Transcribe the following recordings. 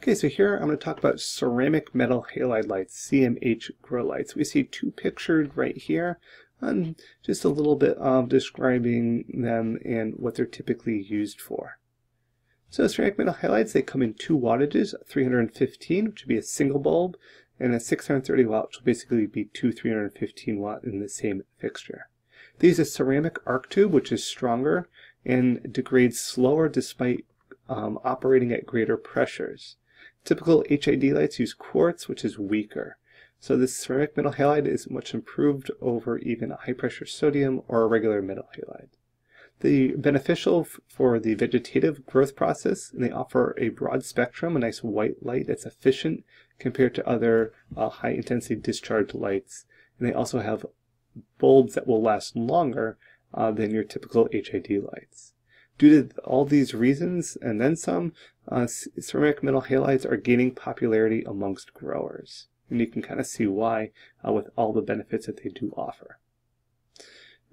Okay, so here I'm going to talk about ceramic metal halide lights, CMH grow lights. We see two pictured right here, and just a little bit of describing them and what they're typically used for. So ceramic metal halides, they come in two wattages, 315, which would be a single bulb, and a 630 watt, which will basically be two 315 watt in the same fixture. They use a ceramic arc tube, which is stronger and degrades slower despite operating at greater pressures. Typical HID lights use quartz, which is weaker. So this ceramic metal halide is much improved over even a high pressure sodium or a regular metal halide. They're beneficial for the vegetative growth process, and they offer a broad spectrum, a nice white light that's efficient compared to other high intensity discharge lights. And they also have bulbs that will last longer than your typical HID lights. Due to all these reasons, and then some, ceramic metal halides are gaining popularity amongst growers. And you can kind of see why with all the benefits that they do offer.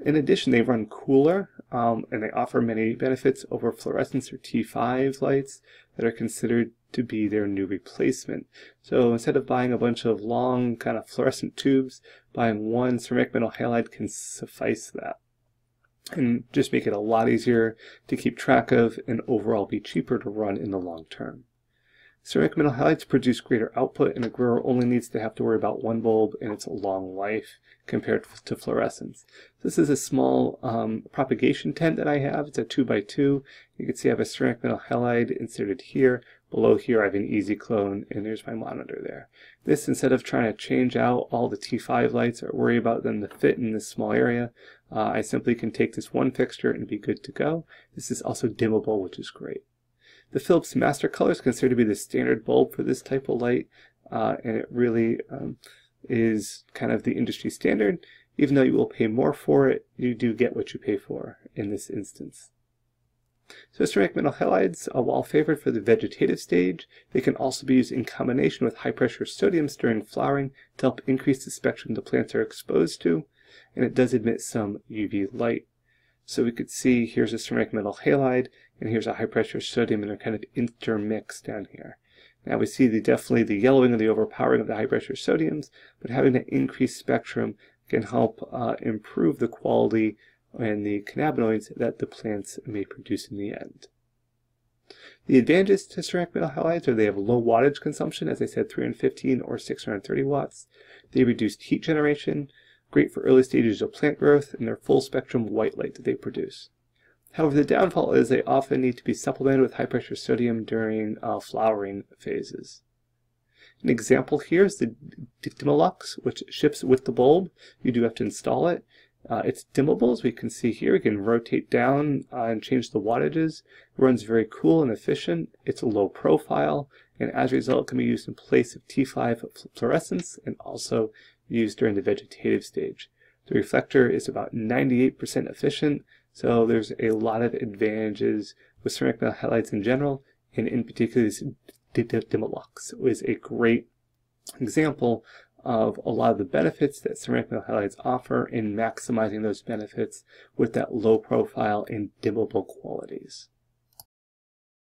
In addition, they run cooler, and they offer many benefits over fluorescence or T5 lights that are considered to be their new replacement. So instead of buying a bunch of long kind of fluorescent tubes, buying one ceramic metal halide can suffice that, and just make it a lot easier to keep track of and overall be cheaper to run in the long term. Ceramic metal halides produce greater output, and a grower only needs to have to worry about one bulb and its long life compared to fluorescence. This is a small propagation tent that I have. It's a 2x2. You can see I have a ceramic metal halide inserted here. Below here I have an easy clone, and there's my monitor there. This, instead of trying to change out all the T5 lights or worry about them to fit in this small area, I simply can take this one fixture and be good to go. This is also dimmable, which is great. The Philips Master Color is considered to be the standard bulb for this type of light, and it really is kind of the industry standard. Even though you will pay more for it, you do get what you pay for in this instance. So ceramic metal halides are well favored for the vegetative stage. They can also be used in combination with high pressure sodiums during flowering to help increase the spectrum the plants are exposed to, and it does emit some UV light. So we could see here's a ceramic metal halide, and here's a high pressure sodium, and they're kind of intermixed down here. Now we see definitely the yellowing and the overpowering of the high pressure sodiums, but having that increased spectrum can help improve the quality and the cannabinoids that the plants may produce in the end. The advantages to ceramic metal halides are they have low wattage consumption, as I said, 315 or 630 watts. They reduced heat generation, great for early stages of plant growth, and their full spectrum white light that they produce. However, the downfall is they often need to be supplemented with high pressure sodium during flowering phases. An example here is the Dictimolux, which ships with the bulb. You do have to install it. It's dimmable, as we can see here. We can rotate down and change the wattages. It runs very cool and efficient. It's a low profile, and as a result, it can be used in place of T5 fluorescence and also used during the vegetative stage. The reflector is about 98% efficient. So there's a lot of advantages with ceramic metal halides in general, and in particular this Dictimolux is a great example of a lot of the benefits that ceramic metal halides offer in maximizing those benefits with that low profile and dimmable qualities.